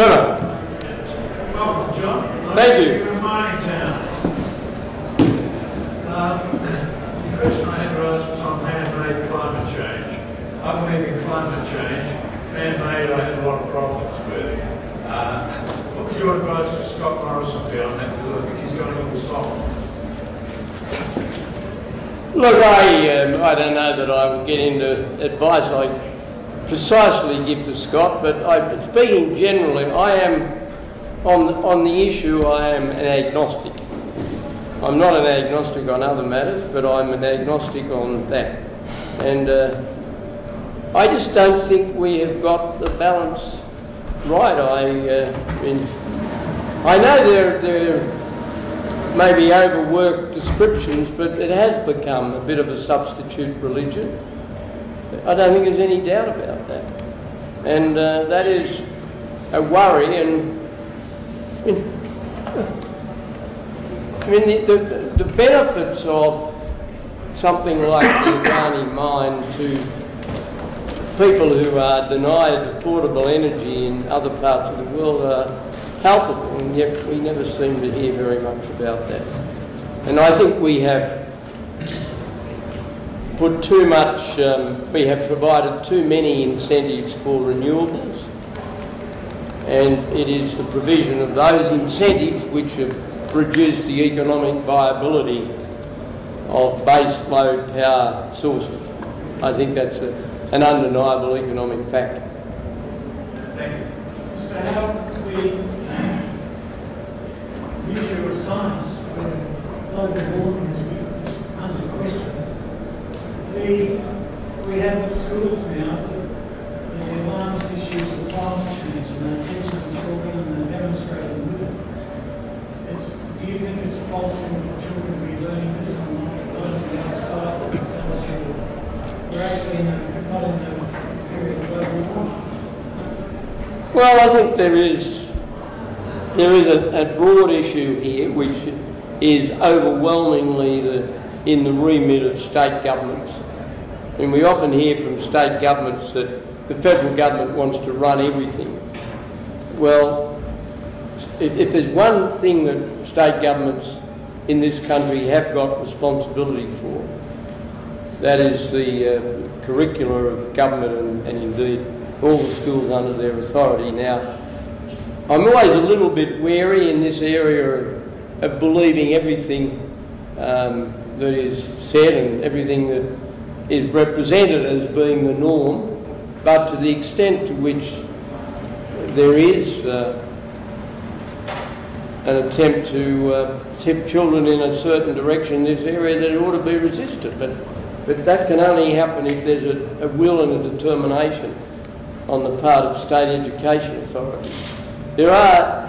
Senator. Welcome, John. Thank you. You're in mining town. The question I had was on man-made climate change. I believe in climate change. Man-made, I had a lot of problems with. What would your advice to Scott Morrison be on that? Because I think he's got a little soft. Look, I don't know that I would get into advice I precisely give to Scott, but speaking generally, I am, on the issue, I am an agnostic. I'm not an agnostic on other matters, but I'm an agnostic on that. And I just don't think we have got the balance right. I know there are maybe overworked descriptions, but it has become a bit of a substitute religion. I don't think there's any doubt about that. And that is a worry. And I mean, the benefits of something like the Adani mine to people who are denied affordable energy in other parts of the world are palpable, and yet we never seem to hear very much about that. And I think we have put too much, we have provided too many incentives for renewables, and it is the provision of those incentives which have reduced the economic viability of base load power sources. I think that's an undeniable economic fact. Thank you. Mr. Howard, the issue of science, where global warming is under question. We have schools now that there's enormous issues of climate change, and they're teaching the children and they're demonstrating with it. Do you think it's a false thing for children to be learning this and not learning the outside of the technology? We're actually not in a period of global warming. Well, I think there is a broad issue here which is overwhelmingly in the remit of state governments. And we often hear from state governments that the federal government wants to run everything. Well, if there's one thing that state governments in this country have got responsibility for, that is the curricula of government and indeed all the schools under their authority now. I'm always a little bit wary in this area of believing everything that is said and everything that is represented as being the norm, but to the extent to which there is an attempt to tip children in a certain direction in this area, that it ought to be resisted. But that can only happen if there's a will and a determination on the part of state education authorities. There are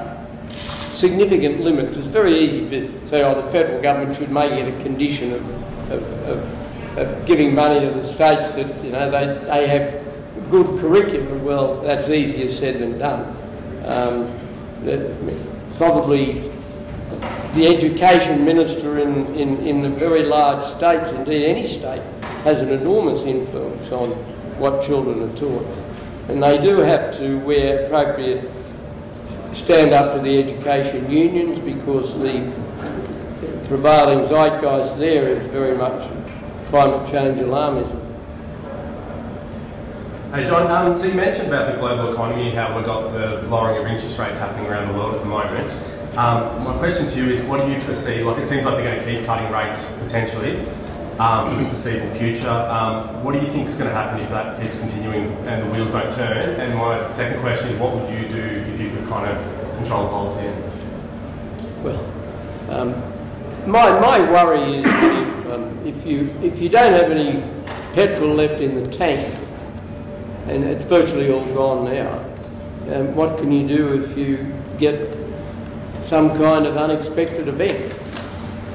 significant limits. It's very easy to say, oh, the federal government should make it a condition of giving money to the states that, you know, they have good curriculum. Well, that's easier said than done. Probably the education minister in the very large states, indeed any state, has an enormous influence on what children are taught. And they do have to, where appropriate, stand up to the education unions, because the prevailing zeitgeist there is very much climate change alarmism. Hey John, so you mentioned about the global economy, how we've got the lowering of interest rates happening around the world at the moment. My question to you is, what do you foresee? Like, it seems like they're going to keep cutting rates potentially for the foreseeable future. What do you think is going to happen if that keeps continuing and the wheels don't turn? And my second question is, what would you do if you could kind of control policy? Well, my worry is if you don't have any petrol left in the tank, and it's virtually all gone now, what can you do if you get some kind of unexpected event?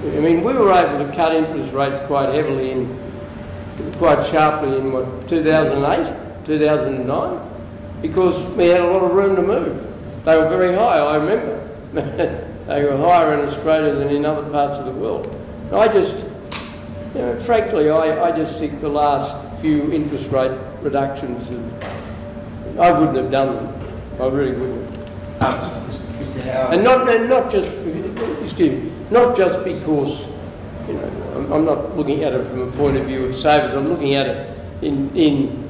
I mean, we were able to cut interest rates quite heavily quite sharply in, what, 2008, 2009, because we had a lot of room to move. They were very high, I remember. They were higher in Australia than in other parts of the world. And I just, you know, frankly, I just think the last few interest rate reductions, I wouldn't have done them. I really wouldn't. answers. And not just, excuse me, not just because, you know, I'm not looking at it from a point of view of savers. I'm looking at it in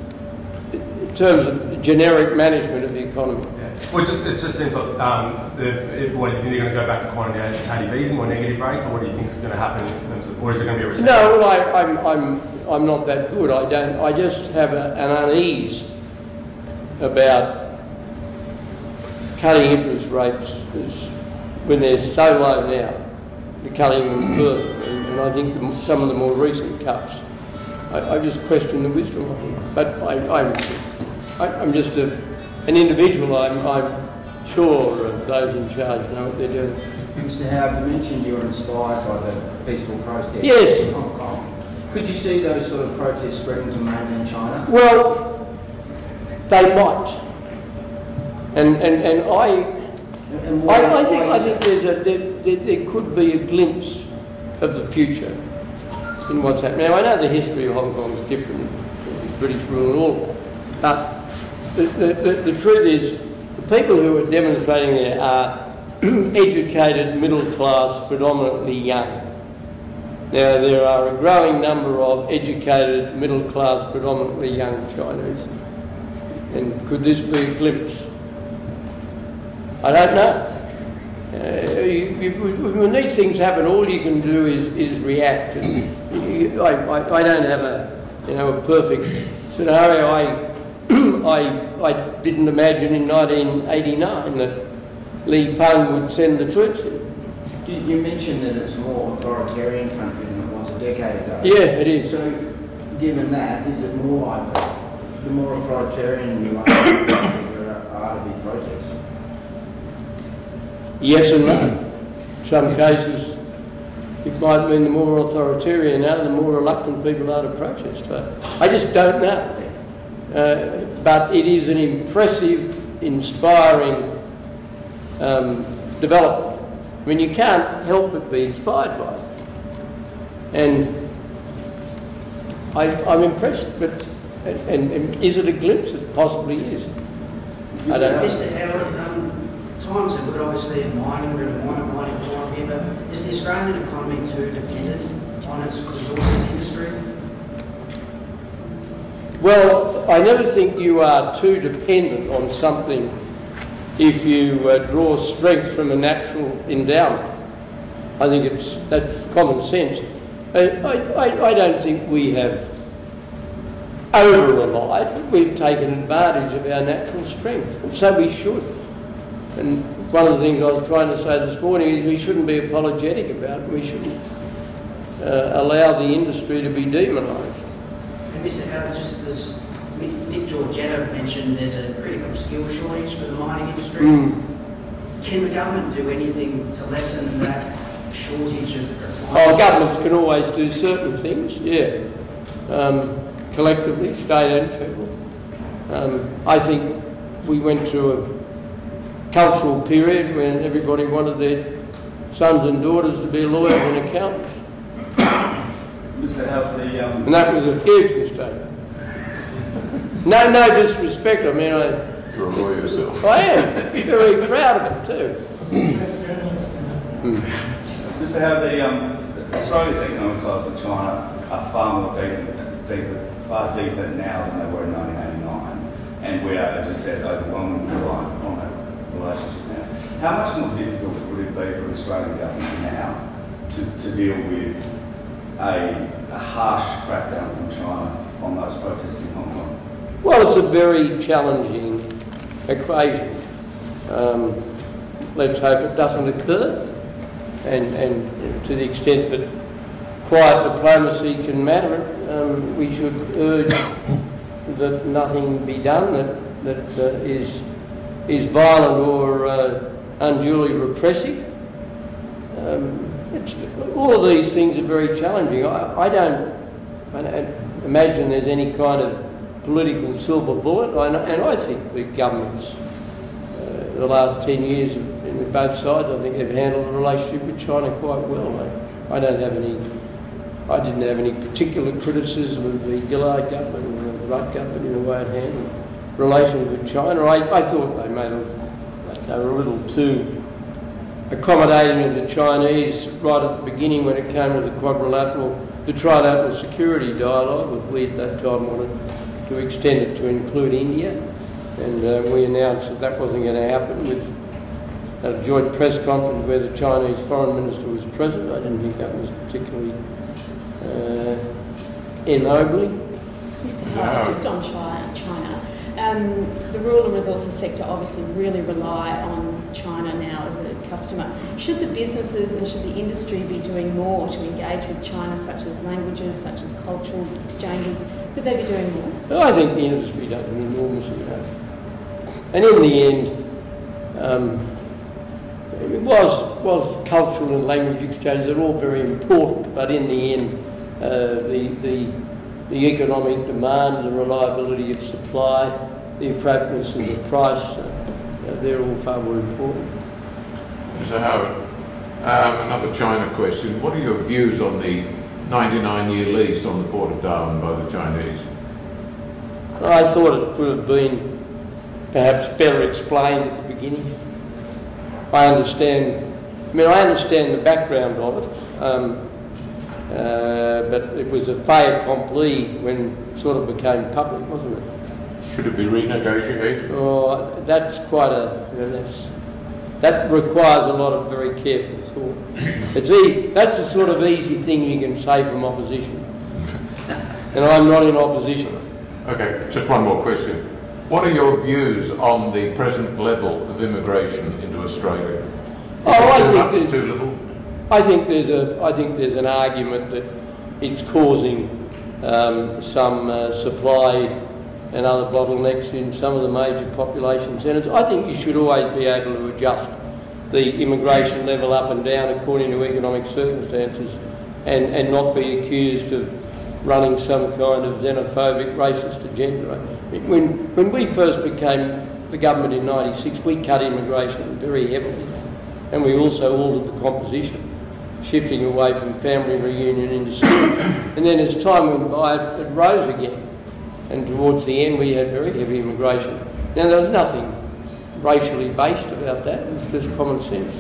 terms of generic management of the economy. Yeah. Well, it just seems like, what do you think they're going to go back to quantitative easing or negative rates, or what do you think is going to happen in terms of, or is it going to be a recession? No, well, I'm not that good. I just have an unease about cutting interest rates when they're so low now. Cutting them further, and I think some of the more recent cuts, I just question the wisdom of them. But I'm just an individual. I'm sure those in charge know what they're doing. Mr. Howard, you mentioned you were inspired by the peaceful protests in Hong Kong. Could you see those sort of protests spreading to mainland China? Well, they might, and I think there could be a glimpse of the future in what's happening. Now, I know the history of Hong Kong is different, British rule and all, but the truth is the people who are demonstrating there are educated, middle class, predominantly young. Now, there are a growing number of educated, middle class, predominantly young Chinese. And could this be a glimpse? I don't know. When these things happen, all you can do is react. I don't have a perfect scenario. I didn't imagine in 1989 that Li Peng would send the troops in. You mentioned that it's a more authoritarian country than it was a decade ago. Yeah, it is. So, given that, is it more likely the more authoritarian you are, there are to be protests? Yes and no. In some cases, it might mean the more authoritarian now, the more reluctant people are to protest. I just don't know. But it is an impressive, inspiring development. I mean, you can't help but be inspired by it. And I'm impressed. But and is it a glimpse? It possibly is. I don't know. Mr. Howard, times that we're obviously in mining, we're in a mining economy here, but is the Australian economy too dependent on its resources industry? Well, I never think you are too dependent on something if you draw strength from a natural endowment. I think that's common sense. I don't think we have over-relied, but we've taken advantage of our natural strength, and so we should. And one of the things I was trying to say this morning is we shouldn't be apologetic about it. We shouldn't allow the industry to be demonised. And Mr. Howard, just this, Nick Georgetta mentioned there's a critical skill shortage for the mining industry. Can the government do anything to lessen that shortage of refineries? Oh, governments can always do certain things, yeah. Collectively, state and federal. I think we went through a cultural period when everybody wanted their sons and daughters to be lawyers and accountants. Mr. Howard, and that was a huge mistake. No disrespect. I mean, you're a lawyer yourself. I am very proud of it too. Mr. Howard, Australia's economic ties with China are far more deeper now than they were in 1989, and we are, as you said, overwhelmingly reliant on it. Relationship now. How much more difficult would it be for the Australian government now to deal with a harsh crackdown from China on those protests in Hong Kong? Well, it's a very challenging equation. Let's hope it doesn't occur, and to the extent that quiet diplomacy can matter, we should urge that nothing be done that is violent or unduly repressive. All of these things are very challenging. I don't imagine there's any kind of political silver bullet, and I think the governments, the last 10 years, in both sides, I think they've handled the relationship with China quite well. I didn't have any particular criticism of the Gillard government or the Rudd government in the way it handled relations with China. I thought they made a They were a little too accommodating to the Chinese right at the beginning when it came to the Trilateral Security Dialogue, which we at that time wanted to extend it to include India. And we announced that that wasn't going to happen with a joint press conference where the Chinese foreign minister was present. I didn't think that was particularly ennobling. Mr. Howard, just on China. The rural and resources sector obviously really rely on China now as a customer. Should the businesses and should the industry be doing more to engage with China, such as languages, such as cultural exchanges? Could they be doing more? Well, I think the industry does an enormous amount. And in the end, it was cultural and language exchange. They're all very important, but in the end, the economic demand, the reliability of supply, the appropriateness of the price, they're all far more important. Mr. Howard, another China question. What are your views on the 99-year lease on the Port of Darwin by the Chinese? I thought it could have been perhaps better explained at the beginning. I understand the background of it. But it was a fait accompli when it sort of became public, wasn't it? Should it be renegotiated? Oh, that's quite a... You know, that requires a lot of very careful thought. That's the sort of easy thing you can say from opposition. And I'm not in opposition. Okay, just one more question. What are your views on the present level of immigration into Australia? I think there's an argument that it's causing some supply and other bottlenecks in some of the major population centres. I think you should always be able to adjust the immigration level up and down according to economic circumstances and not be accused of running some kind of xenophobic, racist agenda. When we first became the government in '96, we cut immigration very heavily, and we also altered the composition, shifting away from family reunion into schools. And then as time went by, it rose again. And towards the end, we had very heavy immigration. Now, there was nothing racially based about that. It was just common sense.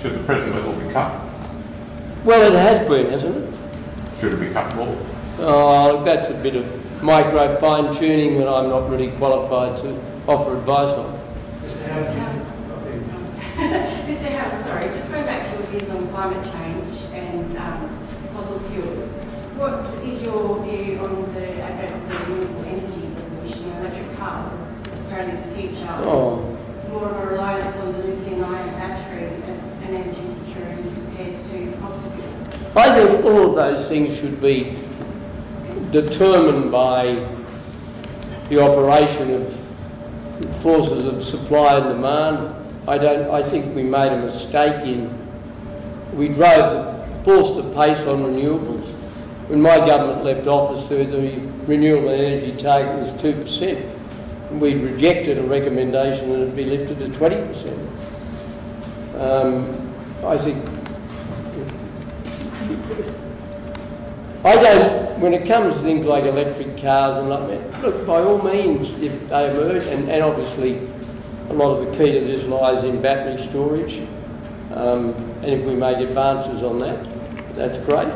Should the present level be cut? Well, it has been, hasn't it? Should it be cut more? Oh, that's a bit of micro fine-tuning that I'm not really qualified to offer advice on. Mr. Howard, sorry, just going back to your views on climate change and fossil fuels. What is your view on the advance of renewable energy revolution, electric cars as Australia's future, more of a reliance on the lithium-ion battery as an energy security compared to fossil fuels? I think all of those things should be determined by the operation of forces of supply and demand. I think we made a mistake forced the pace on renewables. When my government left office, the renewable energy target was 2%. And we rejected a recommendation that it be lifted to 20%. When it comes to things like electric cars and like that, look, by all means, if they emerge, and obviously a lot of the key to this lies in battery storage. And if we make advances on that, that's great.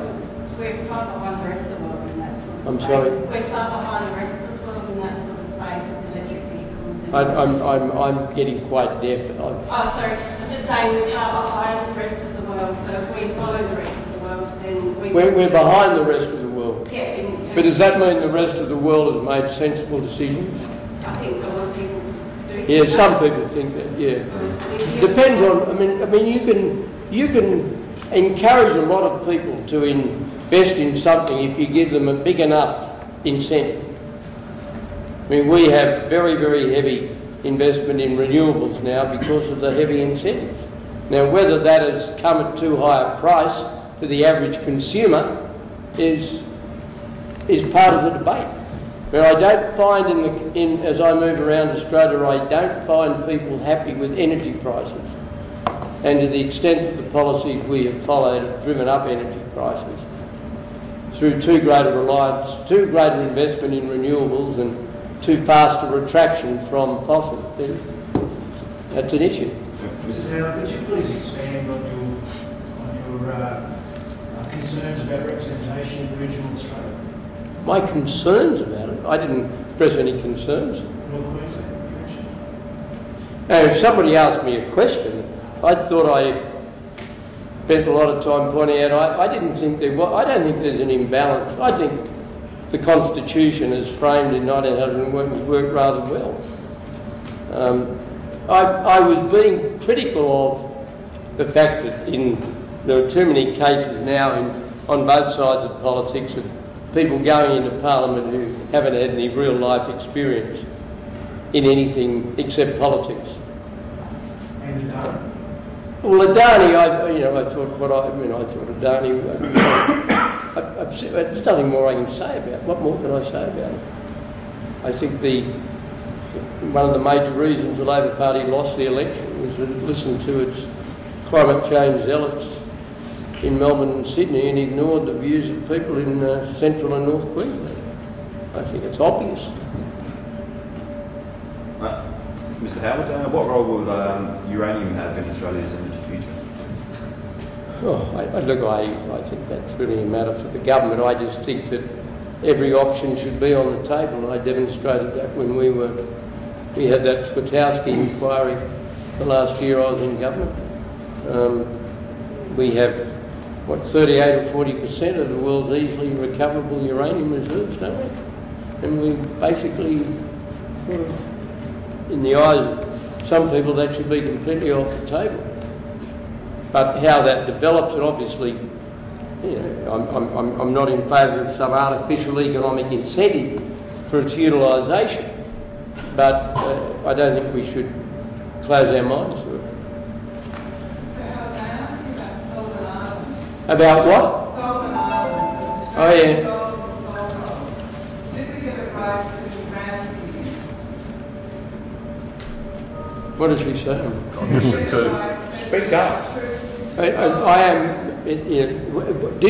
We're far behind the rest of the world in that sort of space. I'm sorry? We're far behind the rest of the world in that sort of space with electric vehicles. And I'm getting quite deaf. I'm just saying we're far behind the rest of the world, so if we follow the rest of the world, then we're behind the rest of the world. Yeah. But does that mean the rest of the world has made sensible decisions? I think a lot of people do. Yeah, some people think that, yeah. Depends on, I mean, you can encourage a lot of people to invest in something if you give them a big enough incentive. I mean, we have very, very heavy investment in renewables now because of the heavy incentives. Now, whether that has come at too high a price for the average consumer is part of the debate. But I don't find, as I move around Australia, I don't find people happy with energy prices. And to the extent that the policies we have followed have driven up energy prices through too great a reliance, too great an investment in renewables and too fast a retraction from fossil fuels, that's an issue. Mr. Howard, could you please expand on your concerns about representation in regional Australia? My concerns about it? I didn't express any concerns. North Queensland Commission. Now, if somebody asked me a question, I thought I spent a lot of time pointing out I didn't think there was. I don't think there's an imbalance. I think the Constitution, as framed in 1901, has worked rather well. I was being critical of the fact that there are too many cases now on both sides of politics of people going into Parliament who haven't had any real life experience in anything except politics. And Adani? Well, Adani, I thought what I thought Adani. There's nothing more I can say about it. What more can I say about it? I think one of the major reasons the Labor Party lost the election was that it listened to its climate change zealots in Melbourne and Sydney and ignored the views of people in central and north Queensland. I think it's obvious. Mr. Howard, what role will uranium have in Australia's energy future? Oh, I think that's really a matter for the government. I just think that every option should be on the table, and I demonstrated that when we had that Spatowski inquiry the last year I was in government. We have, 38 or 40% of the world's easily recoverable uranium reserves, don't we? And we basically, sort of, in the eyes of some people, that should be completely off the table. But how that develops, and obviously, I'm not in favour of some artificial economic incentive for its utilisation, but I don't think we should close our minds to it. So, how did I ask you about Solomon Islands? About what? Solomon Islands. Oh, yeah. Gold and Solomon. Did we get it right in Ramsey? What does she say? Speak up. I am. Did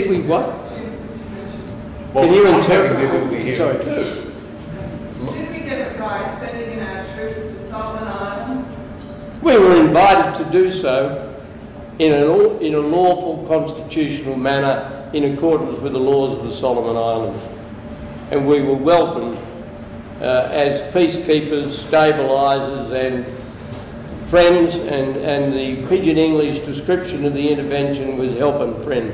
we what? Well, can you interpret? Sorry. Did we get it right sending in our troops to Solomon Islands? We were invited to do so in a lawful constitutional manner in accordance with the laws of the Solomon Islands, and we were welcomed as peacekeepers, stabilisers, and friends, and the Pidgin English description of the intervention was help and friend.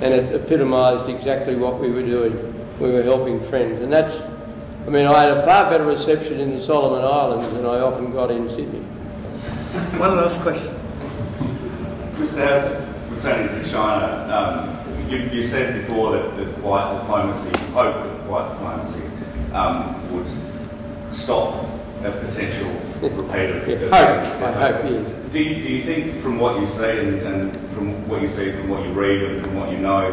And it epitomised exactly what we were doing. We were helping friends. And that's, I mean, I had a far better reception in the Solomon Islands than I often got in Sydney. One last question. Mr. Howard, just returning to China, you said before that the quiet diplomacy, hope that quiet diplomacy would stop a potential repeat of the hope. Do you think from what you see and from what you see, from what you read and from what you know,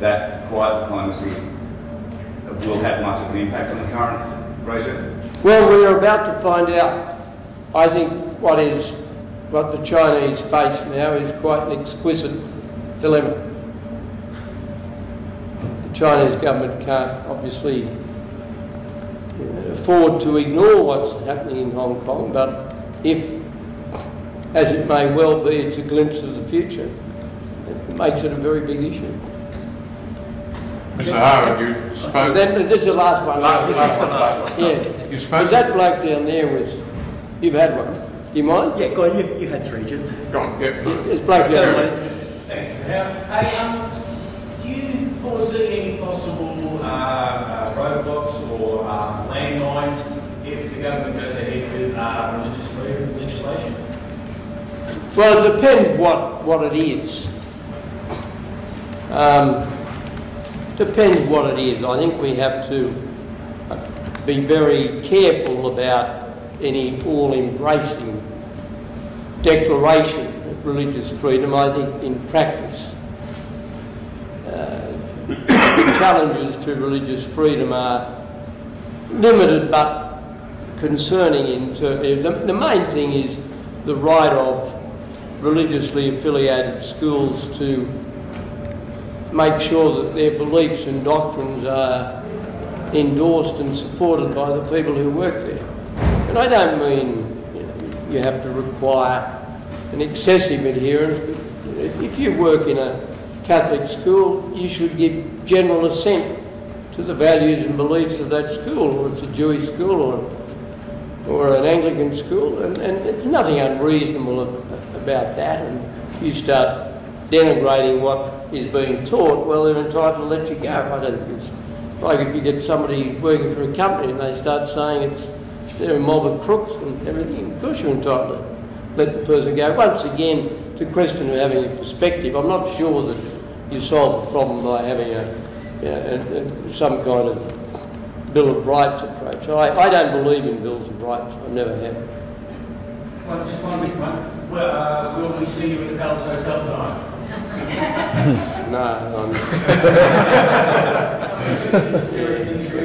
that quiet diplomacy will have much of an impact on the current regime? Well, we are about to find out. I think what the Chinese face now is quite an exquisite dilemma. The Chinese government can't obviously afford to ignore what's happening in Hong Kong, but if, as it may well be, it's a glimpse of the future, it makes it a very big issue. Mr. Howard, you spoke... This is the last one. Last one. Yeah. You spoke... Because that bloke down there was... You've had one. Do you mind? Yeah, go on. You had three, Jim. Go on, yeah. This bloke down there. Thanks, Mr. Howard. Do you foresee any possible roadblocks or landmines if the government goes ahead with religious legislation? Well, it depends what it is. Depends what it is. I think we have to be very careful about any all-embracing declaration of religious freedom. I think in practice, the challenges to religious freedom are limited but concerning in certain areas. The main thing is the right of religiously affiliated schools to make sure that their beliefs and doctrines are endorsed and supported by the people who work there. And I don't mean you have to require an excessive adherence. If you work in a Catholic school, you should give general assent to the values and beliefs of that school, or it's a Jewish school or an Anglican school, and there's nothing unreasonable about that. And you start denigrating what is being taught, well, they're entitled to let you go. I don't think it's like if you get somebody who's working for a company and they start saying they're a mob of crooks and everything, of course you're entitled to let the person go. Once again, it's a question of having a perspective. I'm not sure that you solve the problem by having some kind of Bill of Rights approach. I don't believe in Bills of Rights. I never have. Well, just one missed one. Well, will we see you in the Palace Hotel tonight? No, I'm...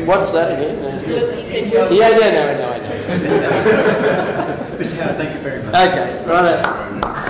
What's that again? Yeah, no, I know. Mr. Howard, thank you very much. Okay, right.